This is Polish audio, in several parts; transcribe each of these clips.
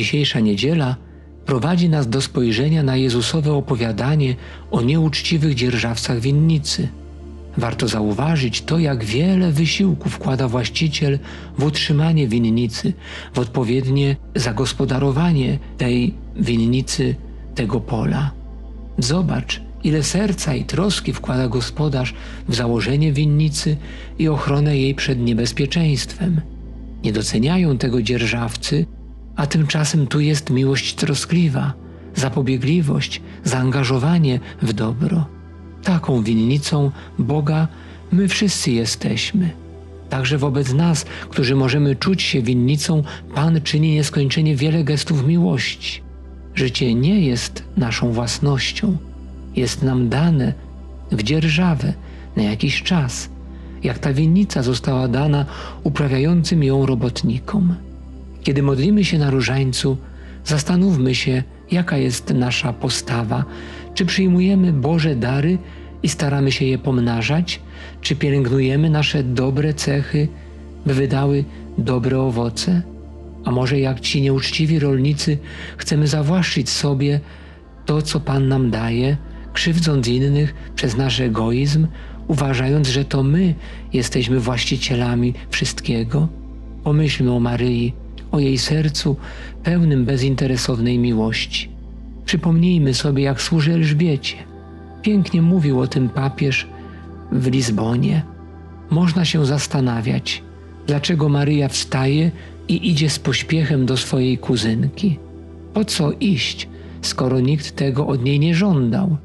Dzisiejsza niedziela prowadzi nas do spojrzenia na Jezusowe opowiadanie o nieuczciwych dzierżawcach winnicy. Warto zauważyć to, jak wiele wysiłku wkłada właściciel w utrzymanie winnicy, w odpowiednie zagospodarowanie tej winnicy, tego pola. Zobacz, ile serca i troski wkłada gospodarz w założenie winnicy i ochronę jej przed niebezpieczeństwem. Nie doceniają tego dzierżawcy, a tymczasem tu jest miłość troskliwa, zapobiegliwość, zaangażowanie w dobro. Taką winnicą Boga my wszyscy jesteśmy. Także wobec nas, którzy możemy czuć się winnicą, Pan czyni nieskończenie wiele gestów miłości. Życie nie jest naszą własnością. Jest nam dane w dzierżawę na jakiś czas, jak ta winnica została dana uprawiającym ją robotnikom. Kiedy modlimy się na różańcu, zastanówmy się, jaka jest nasza postawa. Czy przyjmujemy Boże dary i staramy się je pomnażać? Czy pielęgnujemy nasze dobre cechy, by wydały dobre owoce? A może jak ci nieuczciwi rolnicy chcemy zawłaszczyć sobie to, co Pan nam daje, krzywdząc innych przez nasz egoizm, uważając, że to my jesteśmy właścicielami wszystkiego? Pomyślmy o Maryi, o jej sercu pełnym bezinteresownej miłości. Przypomnijmy sobie, jak służy Elżbiecie. Pięknie mówił o tym papież w Lizbonie. Można się zastanawiać, dlaczego Maryja wstaje i idzie z pośpiechem do swojej kuzynki. Po co iść, skoro nikt tego od niej nie żądał?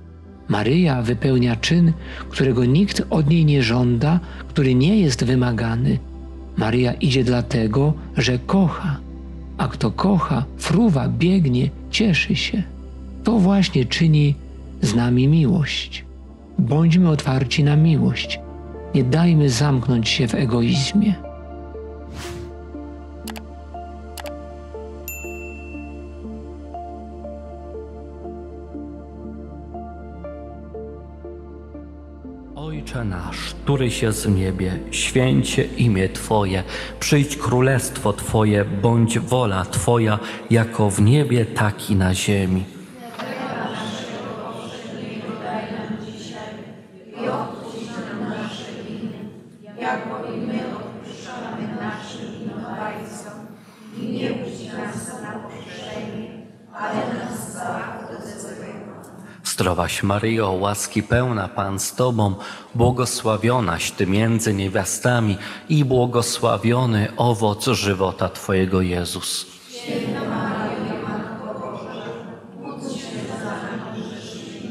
Maryja wypełnia czyn, którego nikt od niej nie żąda, który nie jest wymagany. Maryja idzie dlatego, że kocha, a kto kocha, fruwa, biegnie, cieszy się. To właśnie czyni z nami miłość. Bądźmy otwarci na miłość. Nie dajmy zamknąć się w egoizmie. Ojcze nasz, któryś jest w niebie, święć się imię Twoje, przyjdź królestwo Twoje, bądź wola Twoja, jako w niebie, tak i na ziemi. Zdrowaś Maryjo, łaski pełna, Pan z Tobą, błogosławionaś Ty między niewiastami i błogosławiony owoc żywota Twojego, Jezus. Święta Maryjo, Matko Boża, módl się za nami grzesznymi,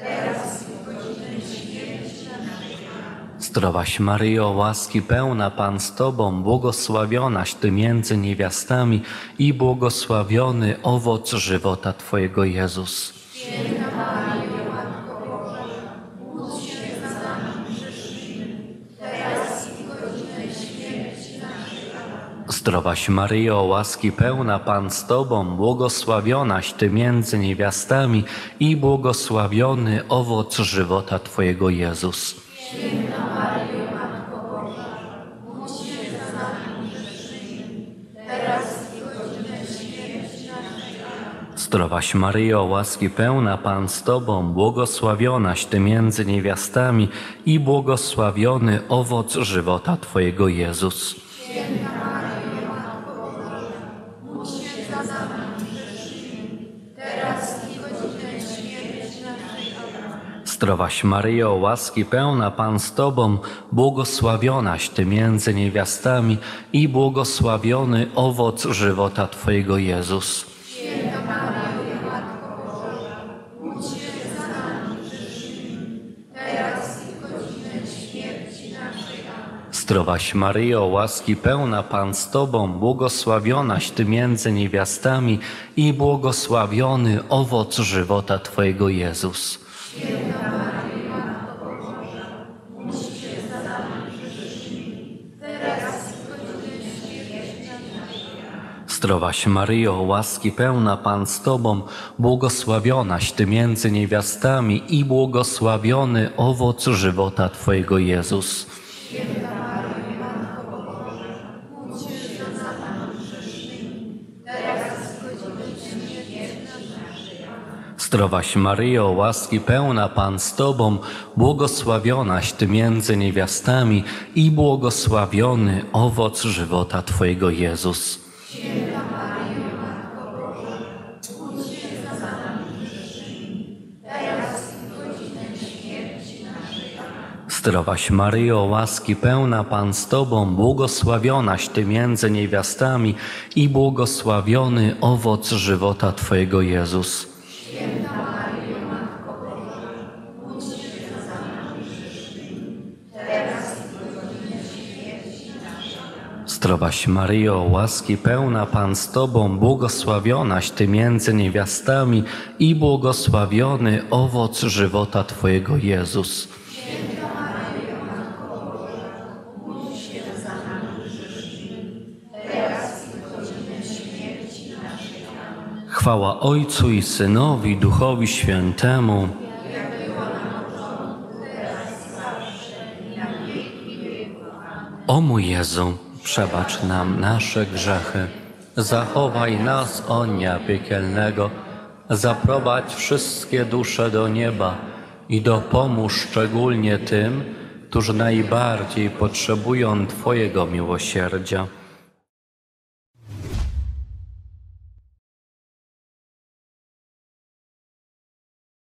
teraz i w godzinę śmierci naszej. Amen. Zdrowaś Maryjo, łaski pełna, Pan z Tobą, błogosławionaś Ty między niewiastami i błogosławiony owoc żywota Twojego, Jezus. Święta Maryjo, Matko Boża, módl się za nami grzesznymi, teraz i w godzinę śmierci naszej. Amen. Zdrowaś Maryjo, łaski pełna, Pan z Tobą, błogosławionaś Ty między niewiastami i błogosławiony owoc żywota Twojego, Jezus. Święta Maryjo, Matko Boża, módl się za nami grzesznymi, teraz i w godzinę śmierci naszej. Amen. Zdrowaś Maryjo, łaski pełna, Pan z Tobą, błogosławionaś Ty między niewiastami i błogosławiony owoc żywota Twojego, Jezus. Święta Maryjo, Matko Boża, módl się za nami grzesznymi, teraz i w godzinę śmierci naszej. Amen. Zdrowaś Maryjo, łaski pełna, Pan z Tobą, błogosławionaś Ty między niewiastami i błogosławiony owoc żywota Twojego, Jezus. Zdrowaś Maryjo, łaski pełna, Pan z Tobą, błogosławionaś Ty między niewiastami i błogosławiony owoc żywota Twojego, Jezus. Święta Maryjo, Matko Boża, módl się za nami grzesznymi, teraz i w godzinę śmierci naszej. Amen. Zdrowaś Maryjo, łaski pełna, Pan z Tobą, błogosławionaś Ty między niewiastami i błogosławiony owoc żywota Twojego, Jezus. Święta Maryjo, Matko Boża, módl się za nami grzesznymi, teraz i w Zdrowaś Maryjo, łaski pełna, Pan z Tobą, błogosławionaś Ty między niewiastami i błogosławiony owoc żywota Twojego, Jezus. Święta Maryjo, Matko Boża, módl się za nami grzesznymi, teraz i w godzinę śmierci naszej. Amen. Zdrowaś Maryjo, łaski pełna, Pan z Tobą, błogosławionaś Ty między niewiastami i błogosławiony owoc żywota Twojego, Jezus. Święta Maryjo, Matko Boża, módl się za nami grzesznymi, teraz i w godzinę śmierci naszej. Amen. Zdrowaś Maryjo, łaski pełna, Pan z Tobą, błogosławionaś Ty między niewiastami i błogosławiony owoc żywota Twojego, Jezus. Święta Maryjo, Matko Boża, módl się za nami grzesznymi, teraz i w godzinę śmierci naszej. Amen. Chwała Ojcu i Synowi, Duchowi Świętemu. Jak było na początku, teraz i zawsze, i na wieki wieków. Amen. O mój Jezu, przebacz nam nasze grzechy, zachowaj nas od ognia piekielnego, zaprowadź wszystkie dusze do nieba i dopomóż szczególnie tym, którzy najbardziej potrzebują Twojego miłosierdzia.